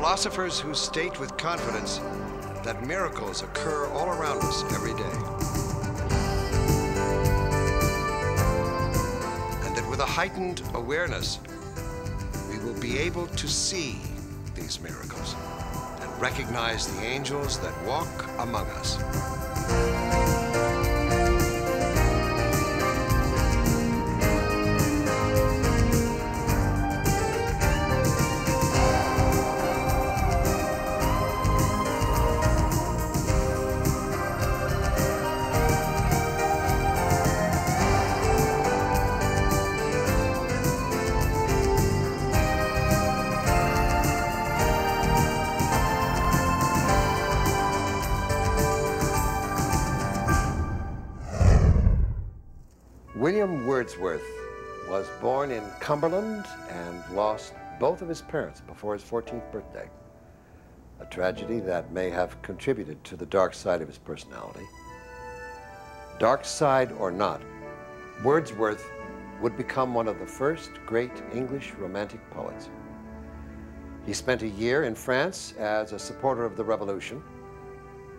philosophers who state with confidence that miracles occur all around us every day. And that with a heightened awareness, we will be able to see these miracles and recognize the angels that walk among us. William Wordsworth was born in Cumberland and lost both of his parents before his 14th birthday, a tragedy that may have contributed to the dark side of his personality. Dark side or not, Wordsworth would become one of the first great English Romantic poets. He spent a year in France as a supporter of the Revolution,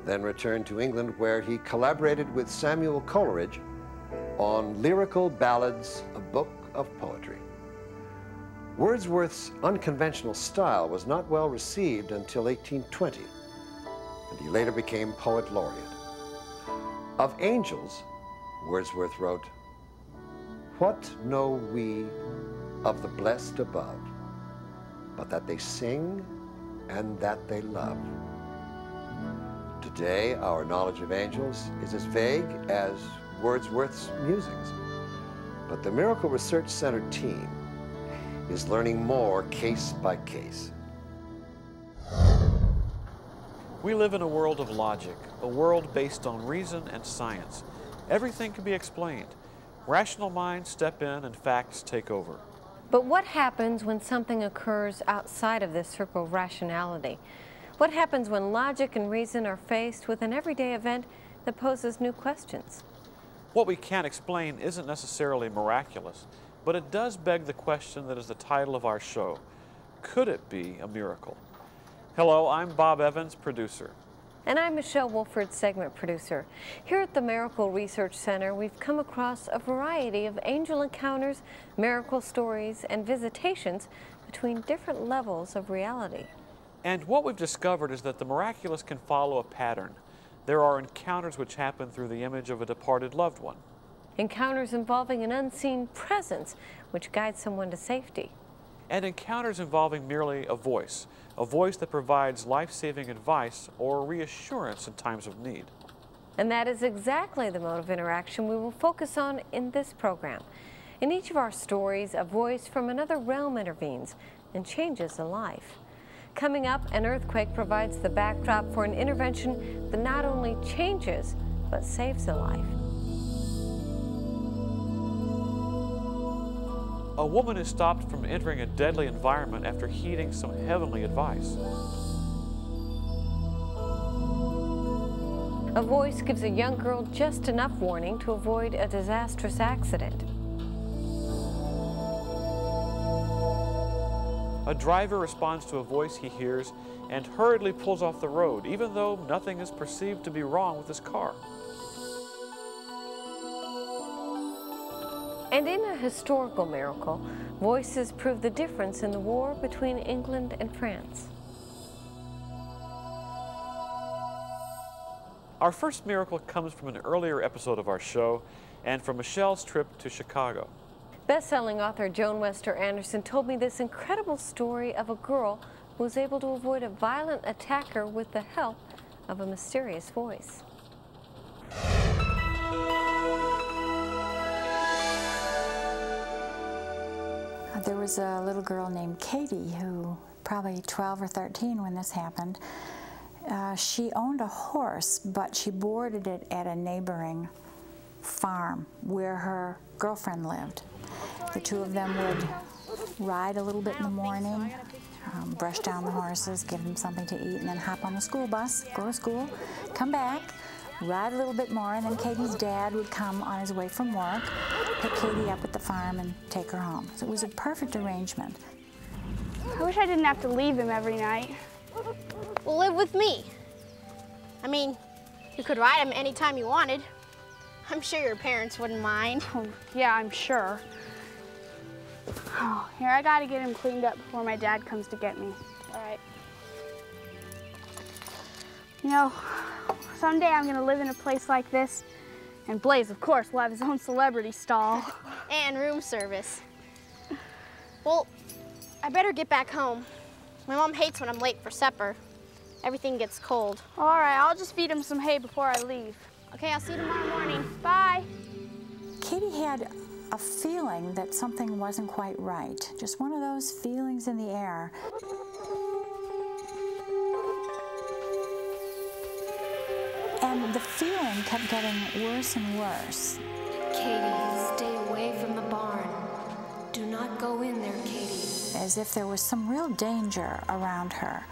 then returned to England where he collaborated with Samuel Coleridge on Lyrical Ballads, a book of poetry. Wordsworth's unconventional style was not well received until 1820, and he later became poet laureate. Of angels, Wordsworth wrote, "What know we of the blessed above, but that they sing and that they love?" Today, our knowledge of angels is as vague as Wordsworth's musings. But the Miracle Research Center team is learning more case by case. We live in a world of logic, a world based on reason and science. Everything can be explained. Rational minds step in and facts take over. But what happens when something occurs outside of this circle of rationality? What happens when logic and reason are faced with an everyday event that poses new questions? What we can't explain isn't necessarily miraculous, but it does beg the question that is the title of our show. Could it be a miracle? Hello, I'm Bob Evans, producer. And I'm Michelle Wolford, segment producer. Here at the Miracle Research Center, we've come across a variety of angel encounters, miracle stories, and visitations between different levels of reality. And what we've discovered is that the miraculous can follow a pattern. There are encounters which happen through the image of a departed loved one. Encounters involving an unseen presence, which guides someone to safety. And encounters involving merely a voice that provides life-saving advice or reassurance in times of need. And that is exactly the mode of interaction we will focus on in this program. In each of our stories, a voice from another realm intervenes and changes a life. Coming up, an earthquake provides the backdrop for an intervention that not only changes, but saves a life. A woman is stopped from entering a deadly environment after heeding some heavenly advice. A voice gives a young girl just enough warning to avoid a disastrous accident. A driver responds to a voice he hears and hurriedly pulls off the road, even though nothing is perceived to be wrong with his car. And in a historical miracle, voices prove the difference in the war between England and France. Our first miracle comes from an earlier episode of our show and from Michelle's trip to Chicago. Best-selling author Joan Wester Anderson told me this incredible story of a girl who was able to avoid a violent attacker with the help of a mysterious voice. There was a little girl named Katie who, probably 12 or 13 when this happened, she owned a horse, but she boarded it at a neighboring farm where her girlfriend lived. The two of them would ride a little bit in the morning, brush down the horses, give them something to eat, and then hop on the school bus, go to school, come back, ride a little bit more, and then Katie's dad would come on his way from work, pick Katie up at the farm and take her home. So it was a perfect arrangement. I wish I didn't have to leave him every night. will live with me. I mean, you could ride him anytime you wanted. I'm sure your parents wouldn't mind. Oh, yeah, I'm sure. Oh, here, I gotta get him cleaned up before my dad comes to get me. All right. You know, someday I'm gonna live in a place like this, and Blaze, of course, will have his own celebrity stall. And room service. Well, I better get back home. My mom hates when I'm late for supper. Everything gets cold. All right, I'll just feed him some hay before I leave. Okay, I'll see you tomorrow morning. Bye. Katie had a feeling that something wasn't quite right. Just one of those feelings in the air. And the feeling kept getting worse and worse. Katie, stay away from the barn. Do not go in there, Katie. As if there was some real danger around her.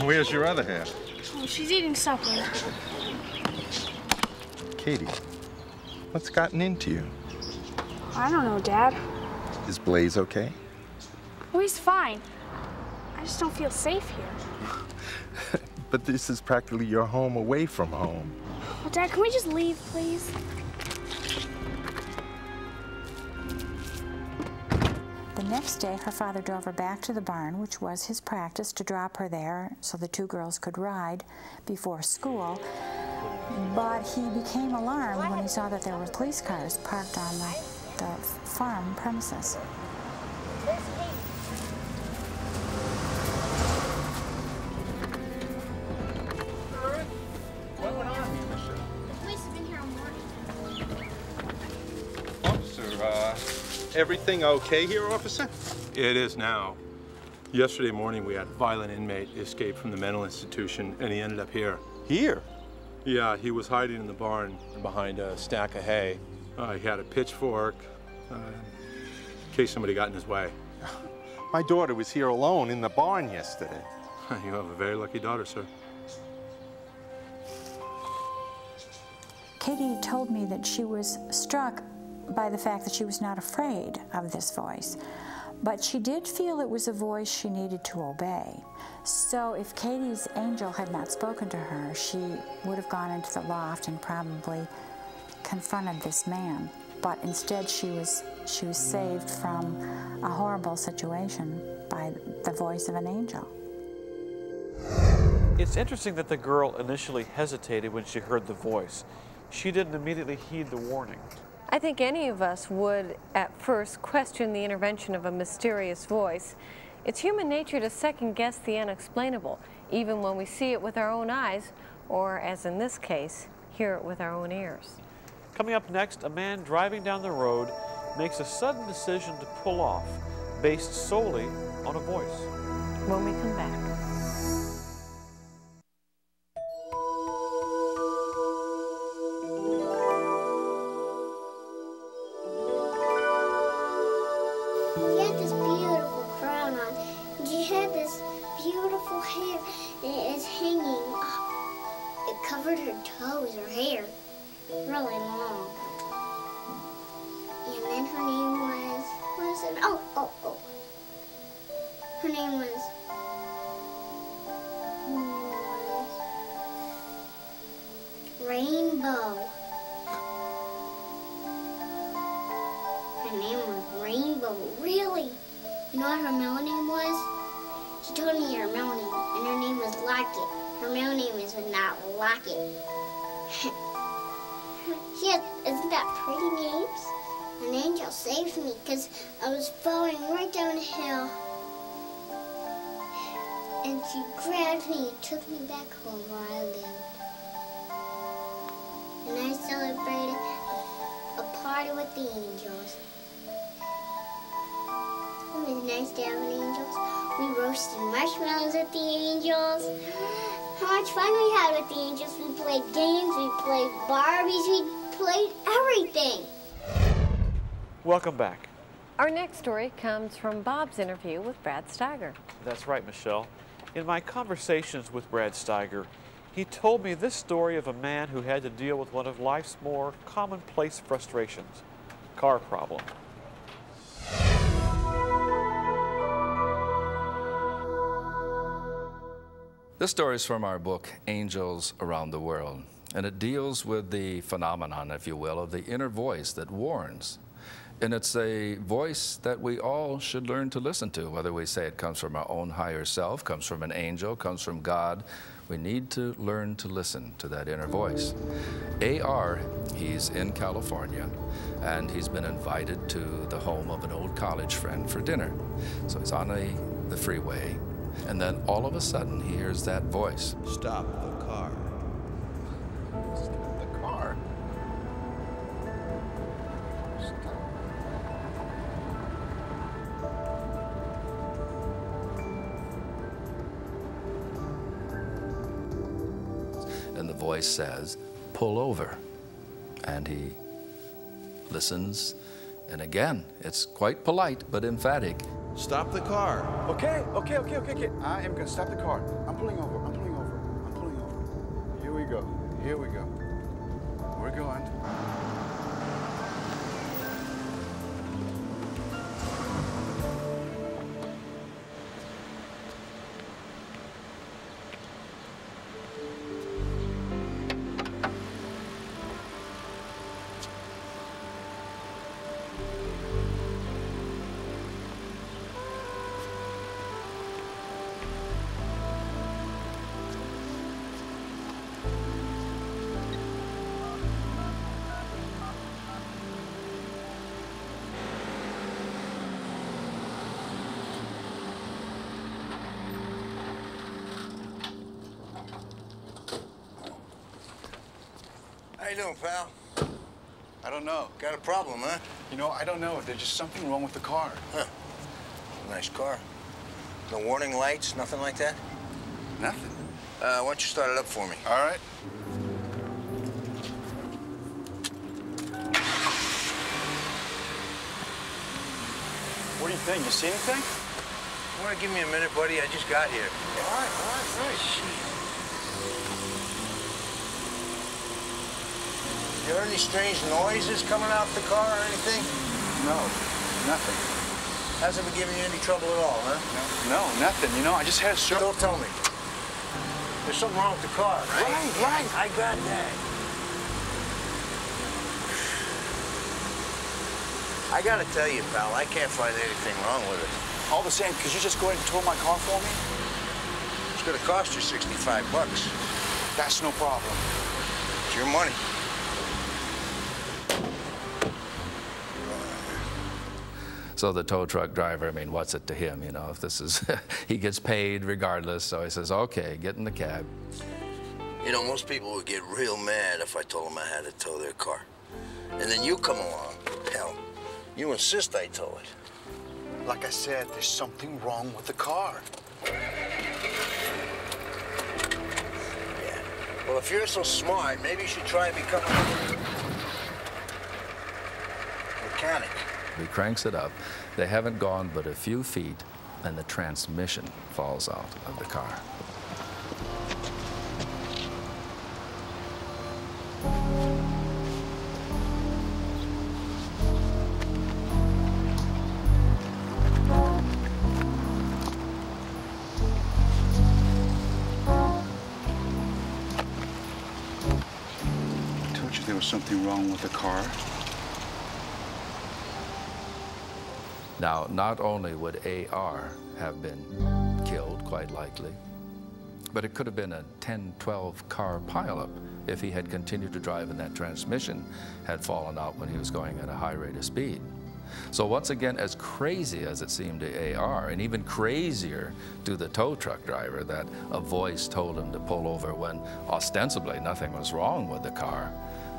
Where's your other half? Oh, she's eating supper. Katie, what's gotten into you? I don't know, Dad. Is Blaze okay? Oh, he's fine. I just don't feel safe here. But this is practically your home away from home. Well, Dad, can we just leave, please? The next day, her father drove her back to the barn, which was his practice to drop her there so the two girls could ride before school. But he became alarmed when he saw that there were police cars parked on the farm premises. Everything okay here, officer? It is now. Yesterday morning, we had a violent inmate escape from the mental institution, and he ended up here. Here? Yeah, he was hiding in the barn behind a stack of hay. He had a pitchfork, in case somebody got in his way. My daughter was here alone in the barn yesterday. You have a very lucky daughter, sir. Katie told me that she was struck by the fact that she was not afraid of this voice, but she did feel it was a voice she needed to obey. So if Katie's angel had not spoken to her, she would have gone into the loft and probably confronted this man. But instead she was saved from a horrible situation by the voice of an angel. It's interesting that the girl initially hesitated when she heard the voice. She didn't immediately heed the warning. I think any of us would, at first, question the intervention of a mysterious voice. It's human nature to second-guess the unexplainable, even when we see it with our own eyes, or, as in this case, hear it with our own ears. Coming up next, a man driving down the road makes a sudden decision to pull off, based solely on a voice. When we come back. Welcome back. Our next story comes from Bob's interview with Brad Steiger. That's right, Michelle. In my conversations with Brad Steiger, He told me this story of a man who had to deal with one of life's more commonplace frustrations, car problem. This story is from our book, Angels Around the World, and it deals with the phenomenon, if you will, of the inner voice that warns. And it's a voice that we all should learn to listen to, whether we say it comes from our own higher self, comes from an angel, comes from God. We need to learn to listen to that inner voice. A.R., he's in California, and he's been invited to the home of an old college friend for dinner. So he's on the freeway, and then all of a sudden he hears that voice. Stop the car. Stop the car. And the voice says, pull over. And he listens, and again, it's quite polite but emphatic. Stop the car. Okay. I am gonna stop the car. I'm pulling over, I'm pulling over. Here we go. We're going. How you doing, pal? I don't know. Got a problem, huh? You know, I don't know. There's just something wrong with the car. Huh. Nice car. No warning lights, nothing like that? Nothing. Why don't you start it up for me? All right. What do you think? You see anything? You want to give me a minute, buddy? I just got here. All right. Jeez. You heard any strange noises coming out the car or anything? No, nothing. Hasn't been giving you any trouble at all, huh? No, nothing. You know, I just had a show. Don't tell me. There's something wrong with the car, right? Right. I got that. I got to tell you, pal, I can't find anything wrong with it. All the same, could you just go ahead and tow my car for me? It's going to cost you 65 bucks. That's no problem. It's your money. So the tow truck driver, I mean, what's it to him, you know, if this is, he gets paid regardless, so he says, okay, get in the cab. You know, most people would get real mad if I told them I had to tow their car. And then you come along, hell, you insist I tow it. Like I said, there's something wrong with the car. Yeah, well, if you're so smart, maybe you should try and become a mechanic. He cranks it up. They haven't gone but a few feet, and the transmission falls out of the car. I told you there was something wrong with the car. Now, not only would A.R. have been killed, quite likely, but it could have been a 10-12 car pileup if he had continued to drive and that transmission had fallen out when he was going at a high rate of speed. So once again, as crazy as it seemed to A.R., and even crazier to the tow truck driver that a voice told him to pull over when ostensibly nothing was wrong with the car,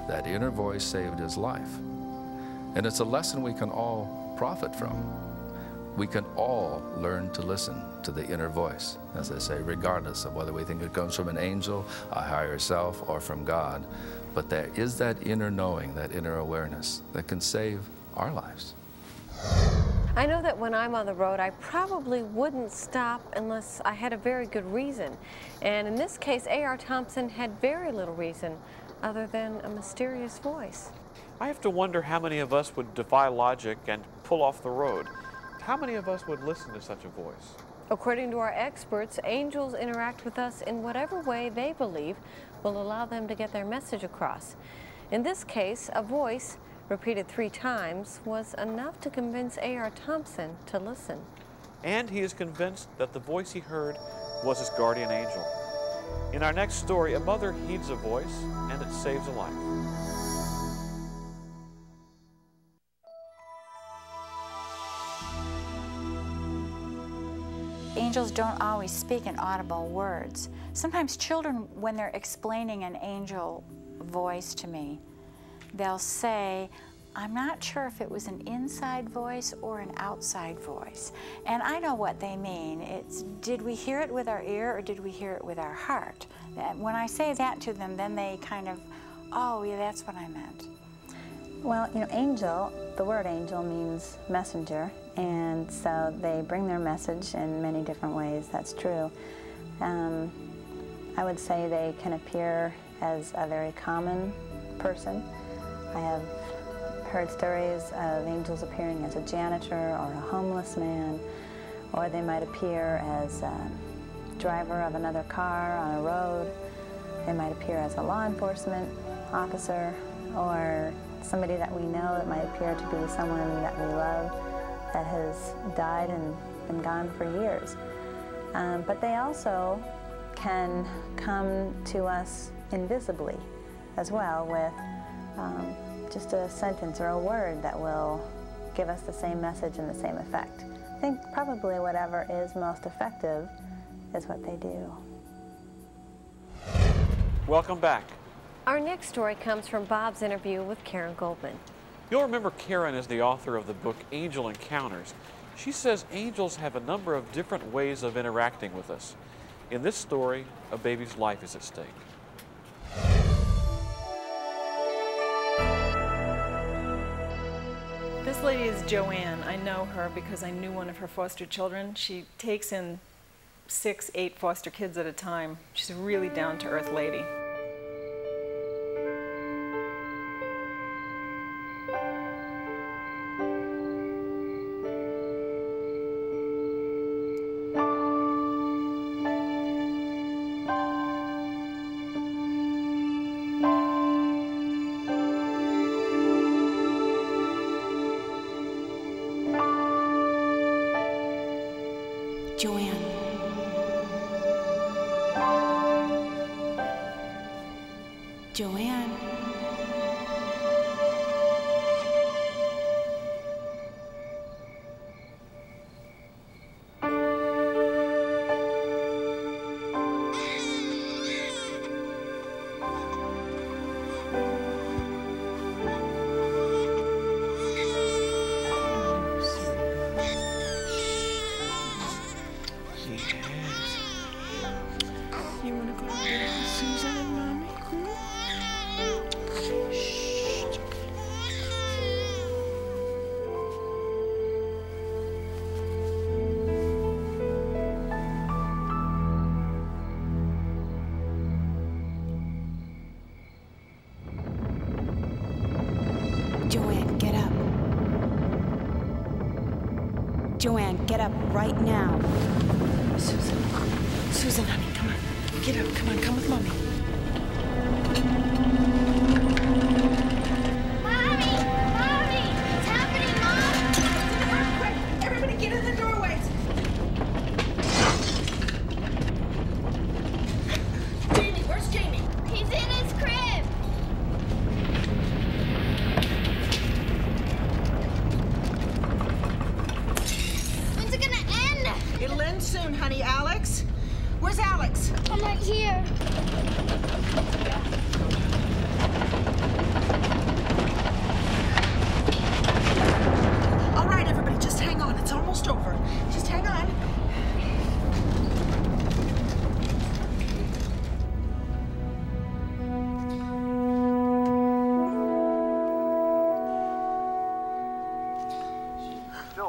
that inner voice saved his life. And it's a lesson we can all profit from. We can all learn to listen to the inner voice, as I say, regardless of whether we think it comes from an angel, a higher self, or from God. But there is that inner knowing, that inner awareness that can save our lives. I know that when I'm on the road, I probably wouldn't stop unless I had a very good reason. And in this case, A.R. Thompson had very little reason other than a mysterious voice. I have to wonder how many of us would defy logic and pull off the road. How many of us would listen to such a voice? According to our experts, angels interact with us in whatever way they believe will allow them to get their message across. In this case, a voice, repeated 3 times, was enough to convince A.R. Thompson to listen. And he is convinced that the voice he heard was his guardian angel. In our next story, a mother heeds a voice, and it saves a life. Angels don't always speak in audible words. Sometimes children, when they're explaining an angel voice to me, they'll say, I'm not sure if it was an inside voice or an outside voice. And I know what they mean. It's, did we hear it with our ear or did we hear it with our heart? And when I say that to them, then they kind of, oh, yeah, that's what I meant. Well, you know, angel, the word angel means messenger, and so they bring their message in many different ways, that's true. I would say they can appear as a very common person. I have heard stories of angels appearing as a janitor or a homeless man, or they might appear as a driver of another car on a road. They might appear as a law enforcement officer, or somebody that we know. It might appear to be someone that we love that has died and been gone for years. But they also can come to us invisibly as well with just a sentence or a word that will give us the same message and the same effect. I think probably whatever is most effective is what they do. Welcome back. Our next story comes from Bob's interview with Karen Goldman. You'll remember Karen is the author of the book Angel Encounters. She says angels have a number of different ways of interacting with us. In this story, a baby's life is at stake. This lady is Joanne. I know her because I knew one of her foster children. She takes in 6, 8 foster kids at a time. She's a really down-to-earth lady. Joanne. Joanne, get up right now. Susan, Susan, honey, come on. Get up, come on, come with Mommy. Mommy! Mommy! It's happening, Mom! Get up quick! Everybody get in the doorways! Jamie, where's Jamie? He's in his crib! Soon, honey. Alex? Where's Alex? I'm not here.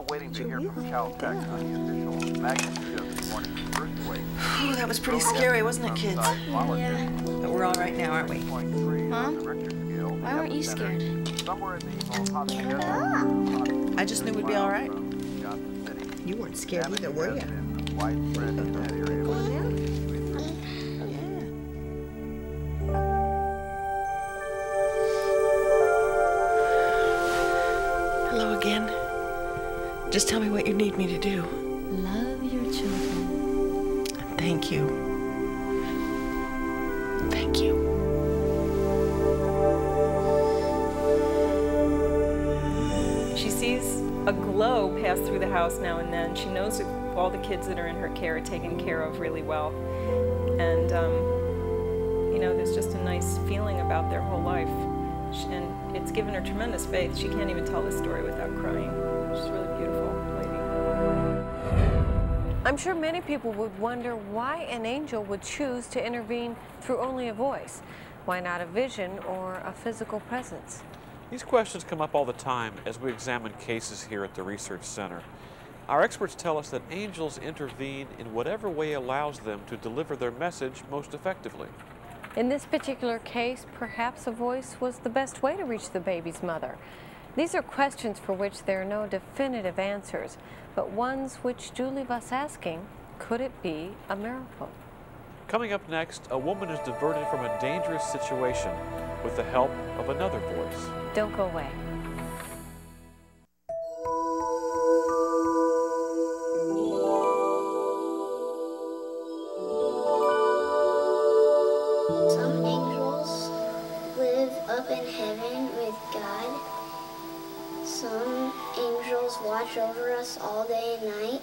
waiting to hear from Caltech on the official magnitude of the morning earthquake. Oh, that was pretty scary, wasn't it, kids? Yeah. But we're all right now, aren't we? Mom? Why weren't you scared? I just knew we'd be all right. You weren't scared either, were you? Hello again. Just tell me what you need me to do. Love your children. Thank you. Thank you. She sees a glow pass through the house now and then. She knows all the kids that are in her care are taken care of really well. And, you know, there's just a nice feeling about their whole life. And it's given her tremendous faith. She can't even tell this story without crying. She's a really beautiful lady. I'm sure many people would wonder why an angel would choose to intervene through only a voice. Why not a vision or a physical presence? These questions come up all the time as we examine cases here at the Research Center. Our experts tell us that angels intervene in whatever way allows them to deliver their message most effectively. In this particular case, perhaps a voice was the best way to reach the baby's mother. These are questions for which there are no definitive answers, but ones which do leave us asking, could it be a miracle? Coming up next, a woman is diverted from a dangerous situation with the help of another voice. Don't go away. Over us all day and night.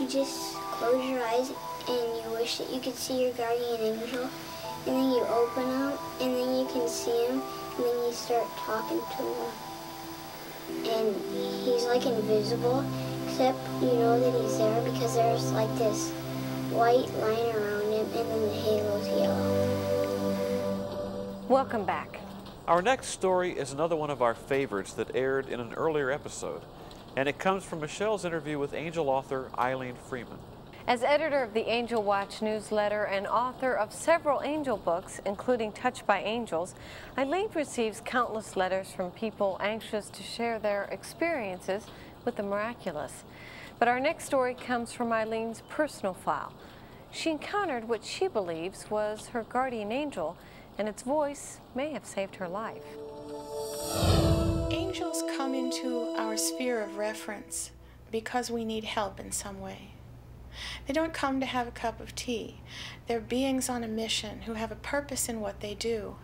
You just close your eyes and you wish that you could see your guardian angel, and then you open them and then you can see him, and then you start talking to him. And he's like invisible, except you know that he's there because there's like this white line around him and then the halo's yellow. Welcome back. Our next story is another one of our favorites that aired in an earlier episode, and it comes from Michelle's interview with Angel author Eileen Freeman. As editor of the Angel Watch newsletter and author of several angel books, including Touched by Angels, Eileen receives countless letters from people anxious to share their experiences with the miraculous. But our next story comes from Eileen's personal file. She encountered what she believes was her guardian angel, and its voice may have saved her life. Angels come into our sphere of reference because we need help in some way. They don't come to have a cup of tea. They're beings on a mission who have a purpose in what they do.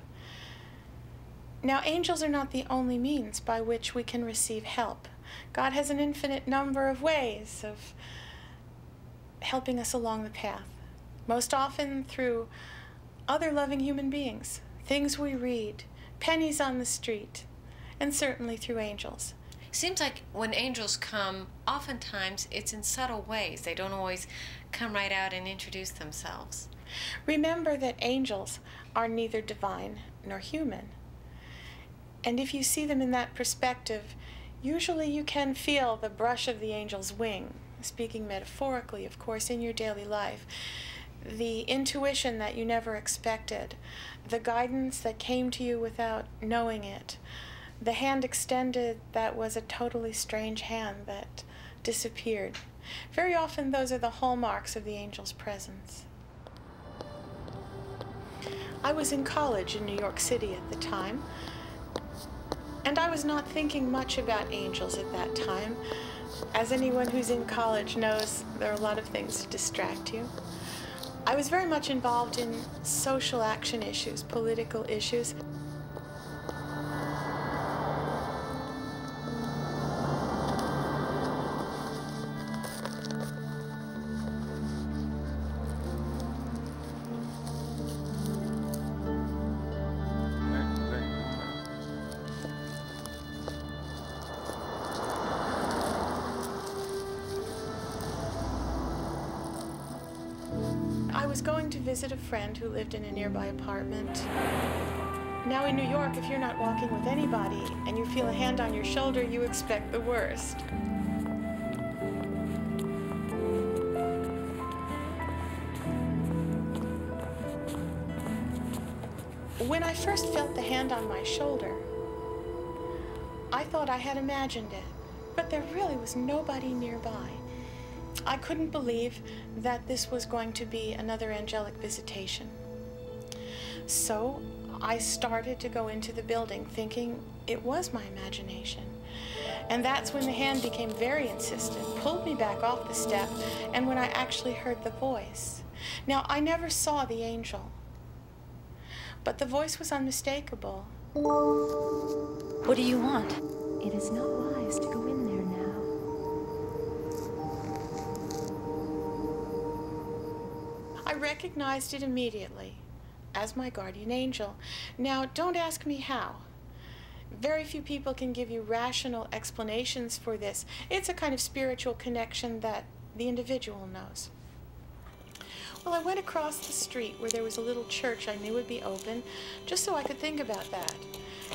Now, angels are not the only means by which we can receive help. God has an infinite number of ways of helping us along the path, most often through other loving human beings, things we read, pennies on the street, and certainly through angels. Seems like when angels come, oftentimes it's in subtle ways. They don't always come right out and introduce themselves. Remember that angels are neither divine nor human. And if you see them in that perspective, usually you can feel the brush of the angel's wing, speaking metaphorically, of course, in your daily life. The intuition that you never expected, the guidance that came to you without knowing it, the hand extended that was a totally strange hand that disappeared. Very often those are the hallmarks of the angel's presence. I was in college in New York City at the time, and I was not thinking much about angels at that time. As anyone who's in college knows, there are a lot of things to distract you. I was very much involved in social action issues, political issues. I was going to visit a friend who lived in a nearby apartment. Now in New York, if you're not walking with anybody and you feel a hand on your shoulder, you expect the worst. When I first felt the hand on my shoulder, I thought I had imagined it, but there really was nobody nearby. I couldn't believe that this was going to be another angelic visitation. So I started to go into the building thinking it was my imagination. And that's when the hand became very insistent, pulled me back off the step, and when I actually heard the voice. Now, I never saw the angel, but the voice was unmistakable. What do you want? It is not wise to go in there now. I recognized it immediately as my guardian angel. Now, don't ask me how. Very few people can give you rational explanations for this. It's a kind of spiritual connection that the individual knows. Well, I went across the street where there was a little church I knew would be open, just so I could think about that.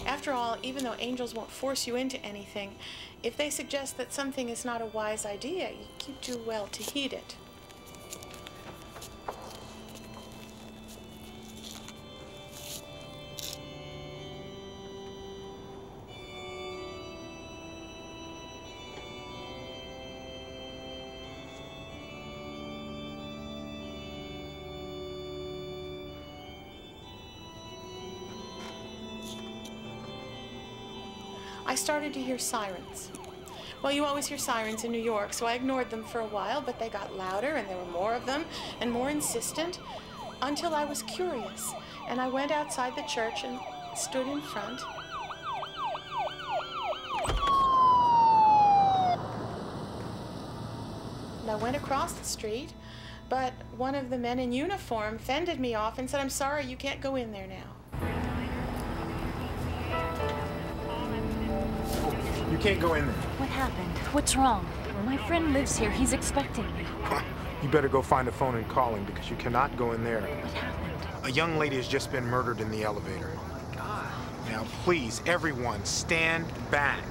After all, even though angels won't force you into anything, if they suggest that something is not a wise idea, you do well to heed it. I started to hear sirens. Well, you always hear sirens in New York, so I ignored them for a while, but they got louder, and there were more of them, and more insistent, until I was curious, and I went outside the church and stood in front. And I went across the street, but one of the men in uniform fended me off and said, "I'm sorry, you can't go in there now." You can't go in there. What happened? What's wrong? My friend lives here. He's expecting me. You better go find a phone and call him, because you cannot go in there. What happened? A young lady has just been murdered in the elevator. Oh, my God. Now, please, everyone, stand back.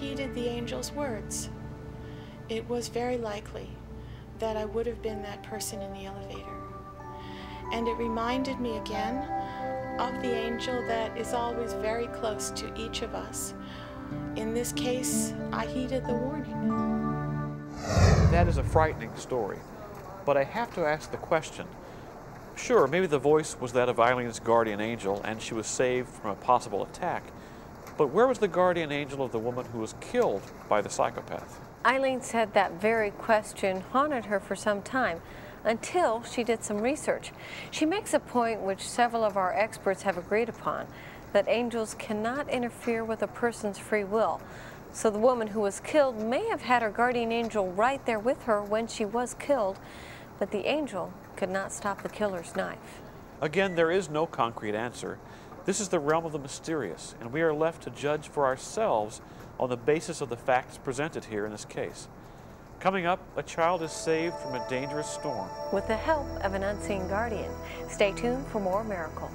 Heeded the angel's words, it was very likely that I would have been that person in the elevator. And it reminded me again of the angel that is always very close to each of us. In this case, I heeded the warning. That is a frightening story, but I have to ask the question, sure, maybe the voice was that of Eileen's guardian angel and she was saved from a possible attack, but where was the guardian angel of the woman who was killed by the psychopath? Eileen said that very question haunted her for some time, until she did some research. She makes a point which several of our experts have agreed upon, that angels cannot interfere with a person's free will. So the woman who was killed may have had her guardian angel right there with her when she was killed, but the angel could not stop the killer's knife. Again, there is no concrete answer. This is the realm of the mysterious, and we are left to judge for ourselves on the basis of the facts presented here in this case. Coming up, a child is saved from a dangerous storm with the help of an unseen guardian. Stay tuned for more miracles.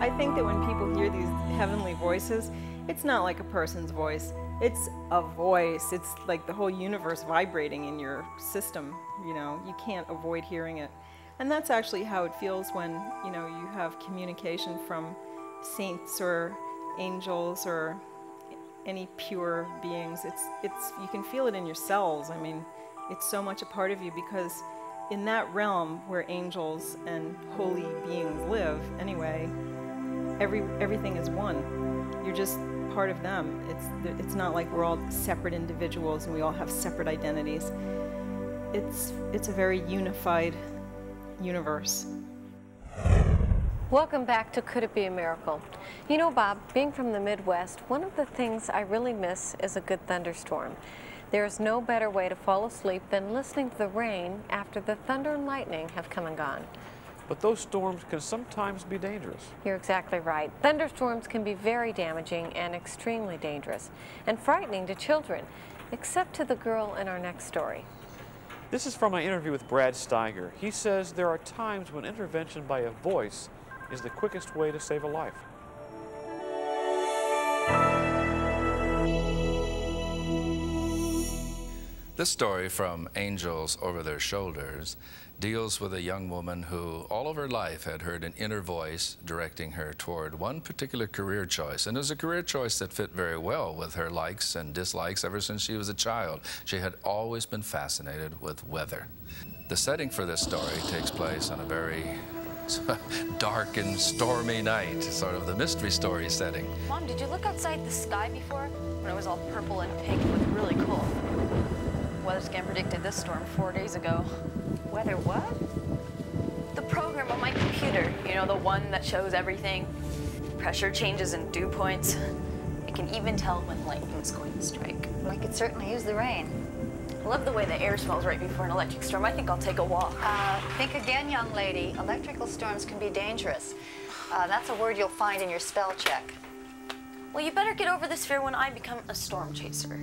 I think that when people hear these heavenly voices, it's not like a person's voice. It's a voice. It's like the whole universe vibrating in your system, you know. You can't avoid hearing it. And that's actually how it feels when, you know, you have communication from saints or angels or any pure beings. It's you can feel it in your cells. I mean, it's so much a part of you, because in that realm where angels and holy beings live, anyway, everything is one. You're just part of them. It's not like we're all separate individuals and we all have separate identities. It's a very unified universe. Welcome back to Could It Be a Miracle? You know, Bob, being from the Midwest, one of the things I really miss is a good thunderstorm. There's no better way to fall asleep than listening to the rain after the thunder and lightning have come and gone. But those storms can sometimes be dangerous. You're exactly right. Thunderstorms can be very damaging and extremely dangerous and frightening to children, except to the girl in our next story. This is from my interview with Brad Steiger. He says there are times when intervention by a voice is the quickest way to save a life. This story from Angels Over Their Shoulders deals with a young woman who all of her life had heard an inner voice directing her toward one particular career choice. And it was a career choice that fit very well with her likes and dislikes ever since she was a child. She had always been fascinated with weather. The setting for this story takes place on a very dark and stormy night, sort of the mystery story setting. Mom, did you look outside the sky before? When it was all purple and pink, it looked really cool. Weather scan predicted this storm 4 days ago. Weather what? The program on my computer. You know, the one that shows everything. Pressure changes and dew points. It can even tell when lightning's going to strike. I could certainly use the rain. I love the way the air smells right before an electric storm. I think I'll take a walk. Think again, young lady. Electrical storms can be dangerous. That's a word you'll find in your spell check. Well, you better get over this fear when I become a storm chaser.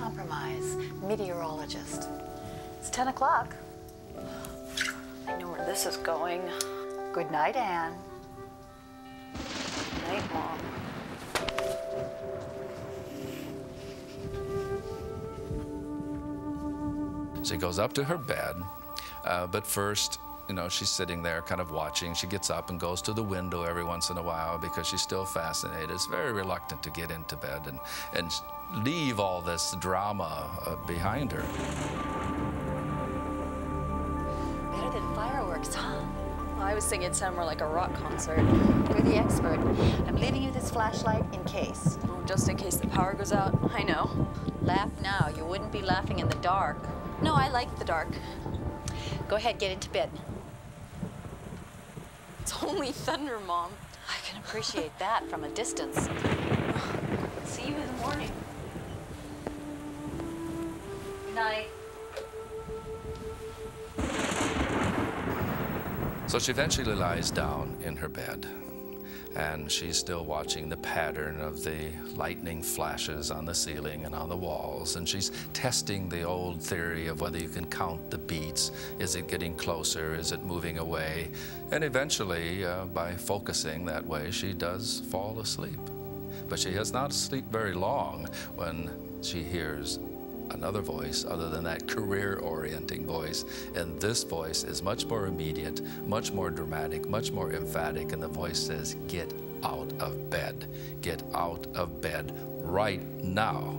Compromise, meteorologist. It's 10 o'clock. I know where this is going. Good night, Anne. Good night, Mom. She goes up to her bed, but first, you know, she's sitting there kind of watching. She gets up and goes to the window every once in a while because she's still fascinated. It's very reluctant to get into bed and leave all this drama behind her. Better than fireworks, huh? Well, I was thinking it sounded more like a rock concert. You're the expert. I'm leaving you this flashlight in case. Oh, just in case the power goes out? I know. Laugh now. You wouldn't be laughing in the dark. No, I like the dark. Go ahead, get into bed. It's only thunder, Mom. I can appreciate that from a distance. See you in the morning. Good night. So she eventually lies down in her bed, and she's still watching the pattern of the lightning flashes on the ceiling and on the walls, and she's testing the old theory of whether you can count the beats. Is it getting closer? Is it moving away? And eventually, by focusing that way, she does fall asleep. But she has not slept very long when she hears another voice other than that career-orienting voice. And this voice is much more immediate, much more dramatic, much more emphatic. And the voice says, get out of bed. Get out of bed right now.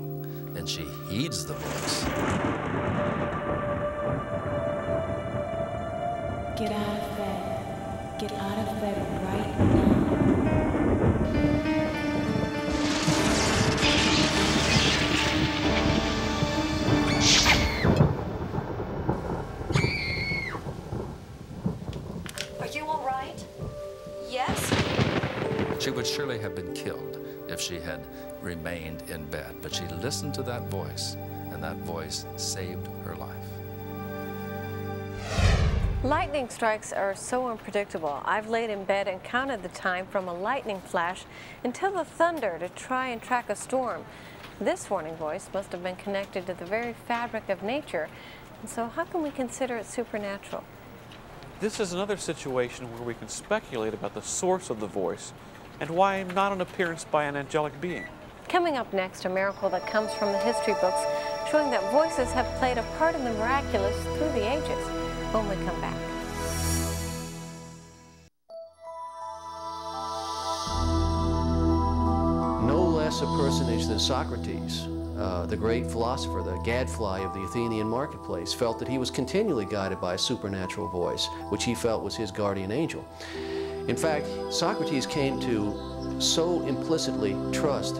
And she heeds the voice. Get out of bed. Get out of bed right now. She would surely have been killed if she had remained in bed, but she listened to that voice, and that voice saved her life. Lightning strikes are so unpredictable. I've laid in bed and counted the time from a lightning flash until the thunder to try and track a storm. This warning voice must have been connected to the very fabric of nature, and so how can we consider it supernatural? This is another situation where we can speculate about the source of the voice and why not an appearance by an angelic being. Coming up next, a miracle that comes from the history books, showing that voices have played a part in the miraculous through the ages. When we come back. No less a personage than Socrates, the great philosopher, the gadfly of the Athenian marketplace, felt that he was continually guided by a supernatural voice, which he felt was his guardian angel. In fact, Socrates came to so implicitly trust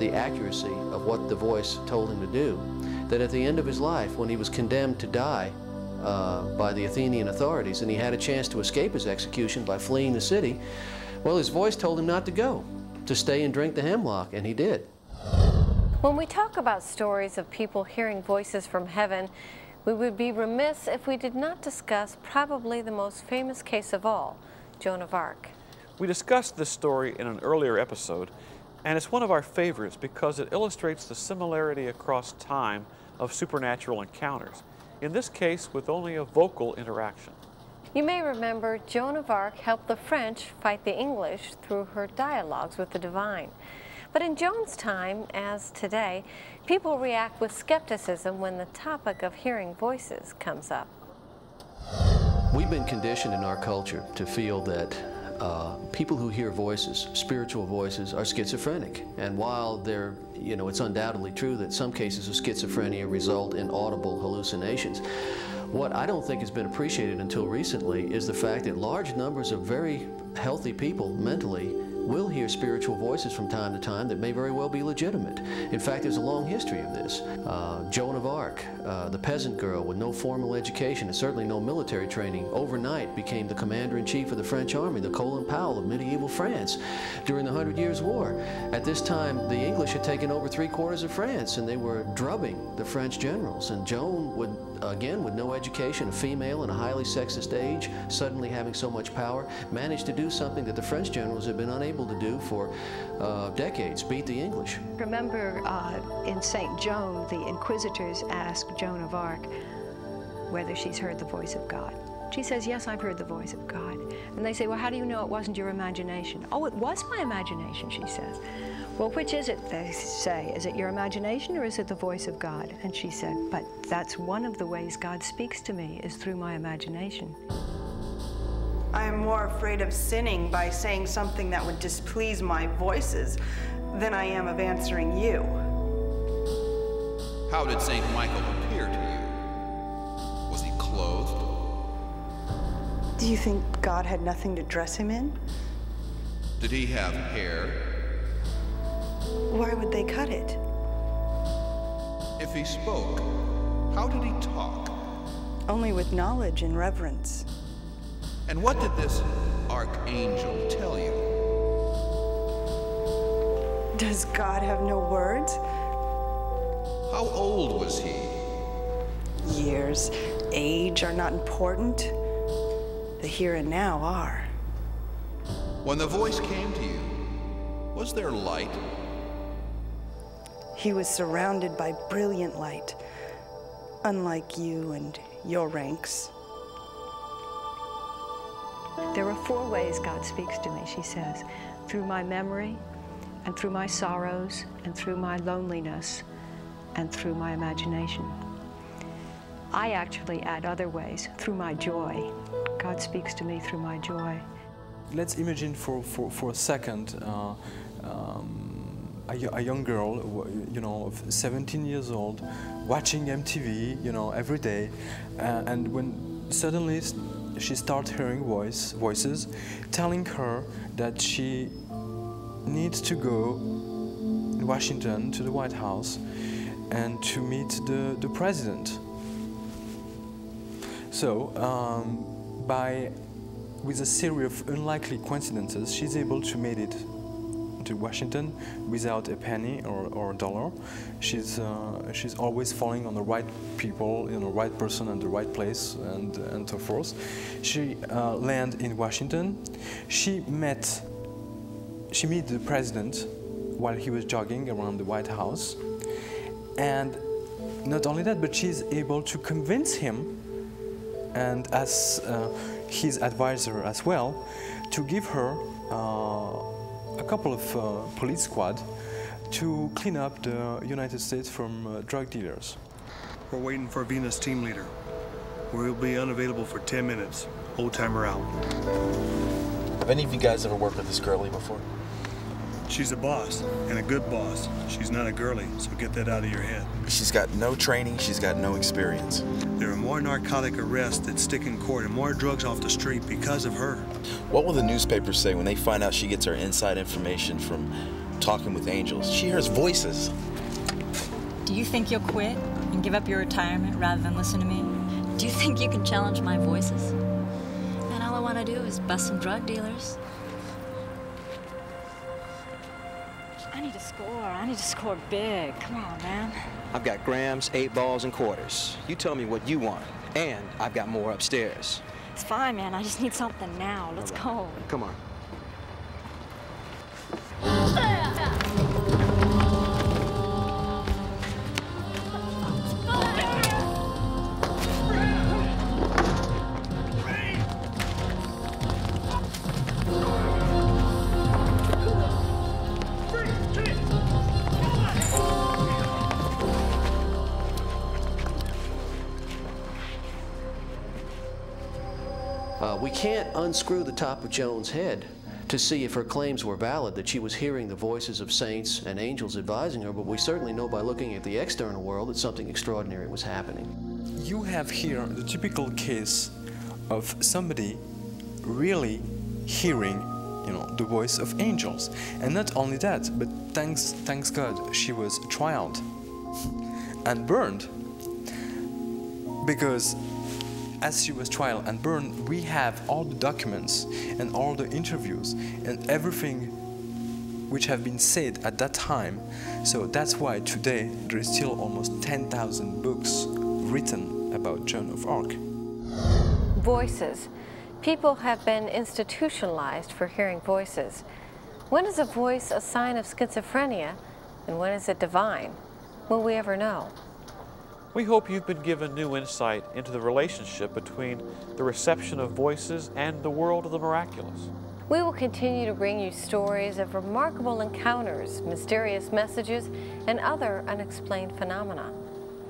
the accuracy of what the voice told him to do that at the end of his life, when he was condemned to die by the Athenian authorities and he had a chance to escape his execution by fleeing the city, well, his voice told him not to go, to stay and drink the hemlock, and he did. When we talk about stories of people hearing voices from heaven, we would be remiss if we did not discuss probably the most famous case of all, Joan of Arc. We discussed this story in an earlier episode, and it's one of our favorites because it illustrates the similarity across time of supernatural encounters, in this case with only a vocal interaction. You may remember Joan of Arc helped the French fight the English through her dialogues with the divine. But in Joan's time, as today, people react with skepticism when the topic of hearing voices comes up. We've been conditioned in our culture to feel that people who hear voices, spiritual voices, are schizophrenic. And while they're, you know, it's undoubtedly true that some cases of schizophrenia result in audible hallucinations, what I don't think has been appreciated until recently is the fact that large numbers of very healthy people mentally will hear spiritual voices from time to time that may very well be legitimate. In fact, there's a long history of this. Joan of Arc, the peasant girl with no formal education and certainly no military training, overnight became the commander-in-chief of the French army, the Colin Powell of medieval France, during the 100 Years' War. At this time, the English had taken over three-quarters of France, and they were drubbing the French generals. And Joan would, again, with no education, a female in a highly sexist age, suddenly having so much power, managed to do something that the French generals had been unable to do for decades, beat the English. Remember in St. Joan, the inquisitors asked Joan of Arc whether she's heard the voice of God. She says, yes, I've heard the voice of God. And they say, well, how do you know it wasn't your imagination? Oh, it was my imagination, she says. Well, which is it, they say? Is it your imagination or is it the voice of God? And she said, but that's one of the ways God speaks to me, is through my imagination. I am more afraid of sinning by saying something that would displease my voices than I am of answering you. How did Saint Michael appear to you? Was he clothed? Do you think God had nothing to dress him in? Did he have hair? Why would they cut it? If he spoke, how did he talk? Only with knowledge and reverence. And what did this archangel tell you? Does God have no words? How old was he? Years, age are not important. The here and now are. When the voice came to you, was there light? He was surrounded by brilliant light, unlike you and your ranks. There are four ways God speaks to me, she says, through my memory, and through my sorrows, and through my loneliness, and through my imagination. I actually add other ways, through my joy. God speaks to me through my joy. Let's imagine for a second a young girl, you know, 17 years old, watching MTV, you know, every day, and when suddenly she starts hearing voices telling her that she needs to go in Washington to the White House and to meet the president. So with a series of unlikely coincidences, she's able to make it to Washington without a penny or a dollar. She's always falling on the right people, you know, right person and the right place, and so forth. She landed in Washington. She met the president while he was jogging around the White House, and not only that, but she's able to convince him, and as his advisor as well, to give her a couple of police squad to clean up the United States from drug dealers. We're waiting for Venus team leader. We'll be unavailable for 10 minutes. Old timer out. Have any of you guys ever worked with this girlie before? She's a boss, and a good boss. She's not a girly, so get that out of your head. She's got no training, she's got no experience. There are more narcotic arrests that stick in court and more drugs off the street because of her. What will the newspapers say when they find out she gets her inside information from talking with angels? She hears voices. Do you think you'll quit and give up your retirement rather than listen to me? Do you think you can challenge my voices? And all I want to do is bust some drug dealers. I need to score. I need to score big. Come on, man. I've got grams, 8 balls, and quarters. You tell me what you want, and I've got more upstairs. It's fine, man. I just need something now. Let's go. Come on. We can't unscrew the top of Joan's head to see if her claims were valid, that she was hearing the voices of saints and angels advising her, but we certainly know by looking at the external world that something extraordinary was happening. You have here the typical case of somebody really hearing, you know, the voice of angels. And not only that, but thanks God, she was trialed and burned, because as she was trial and burn, we have all the documents and all the interviews and everything which have been said at that time. So that's why today there is still almost 10,000 books written about Joan of Arc. Voices. People have been institutionalized for hearing voices. When is a voice a sign of schizophrenia, and when is it divine? Will we ever know? We hope you've been given new insight into the relationship between the reception of voices and the world of the miraculous. We will continue to bring you stories of remarkable encounters, mysterious messages, and other unexplained phenomena.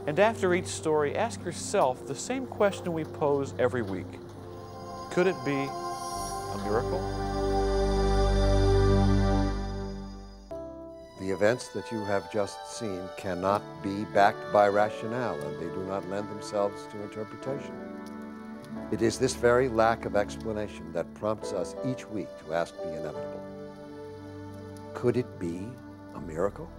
And after each story, ask yourself the same question we pose every week. Could it be a miracle? The events that you have just seen cannot be backed by rationale, and they do not lend themselves to interpretation. It is this very lack of explanation that prompts us each week to ask the inevitable. Could it be a miracle?